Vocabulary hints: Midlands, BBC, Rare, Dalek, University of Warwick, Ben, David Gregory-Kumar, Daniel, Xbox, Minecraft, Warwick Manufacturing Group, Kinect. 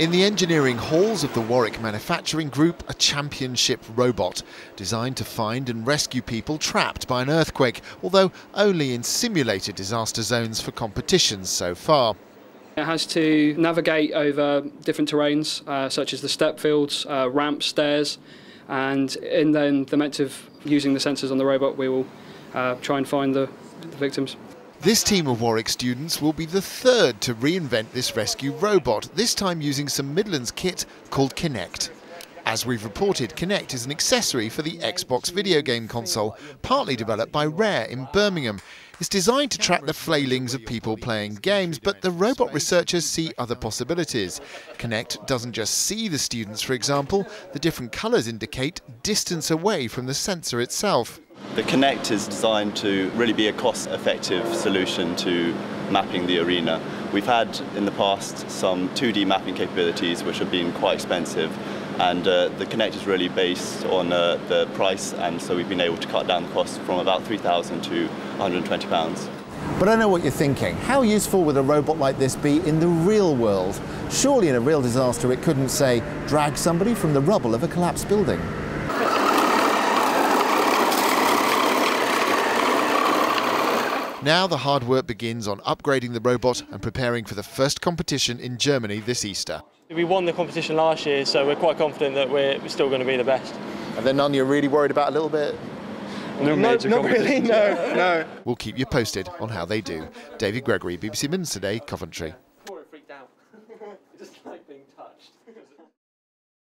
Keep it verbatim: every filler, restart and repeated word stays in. In the engineering halls of the Warwick Manufacturing Group, a championship robot designed to find and rescue people trapped by an earthquake, although only in simulated disaster zones for competitions so far. It has to navigate over different terrains, uh, such as the step fields, uh, ramps, stairs, and in then the method of using the sensors on the robot, we will uh, try and find the, the victims. This team of Warwick students will be the third to reinvent this rescue robot, this time using some Midlands kit called Kinect. As we've reported, Kinect is an accessory for the Xbox video game console, partly developed by Rare in Birmingham. It's designed to track the flailings of people playing games, but the robot researchers see other possibilities. Kinect doesn't just see the students, for example. The different colours indicate distance away from the sensor itself. The Kinect is designed to really be a cost-effective solution to mapping the arena. We've had in the past some two D mapping capabilities which have been quite expensive, and uh, the Kinect is really based on uh, the price, and so we've been able to cut down the cost from about three thousand pounds to one hundred and twenty pounds. But I know what you're thinking. How useful would a robot like this be in the real world? Surely in a real disaster it couldn't, say, drag somebody from the rubble of a collapsed building. Now the hard work begins on upgrading the robot and preparing for the first competition in Germany this Easter. We won the competition last year, so we're quite confident that we're still going to be the best. And then none you're really worried about a little bit? No, no, not really, no, no. We'll keep you posted on how they do. David Gregory, B B C Midlands Today, Coventry.